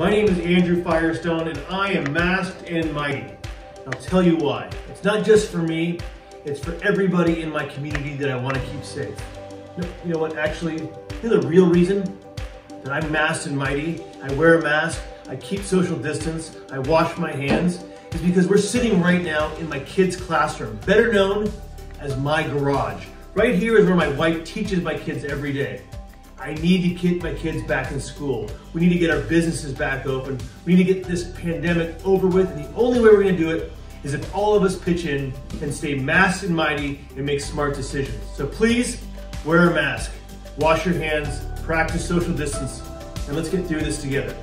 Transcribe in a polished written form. My name is Andrew Firestone and I am Masked and Mighty. I'll tell you why. It's not just for me, it's for everybody in my community that I want to keep safe. No, you know what, actually, you know the real reason that I'm masked and mighty, I wear a mask, I keep social distance, I wash my hands, is because we're sitting right now in my kids' classroom, better known as my garage. Right here is where my wife teaches my kids every day. I need to get my kids back in school. We need to get our businesses back open. We need to get this pandemic over with. And the only way we're gonna do it is if all of us pitch in and stay masked and mighty and make smart decisions. So please, wear a mask, wash your hands, practice social distance, and let's get through this together.